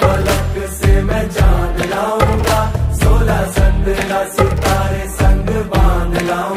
फलक से मैं जान लाऊंगा, 16 संग का सितारे संग बांध लाऊंगा।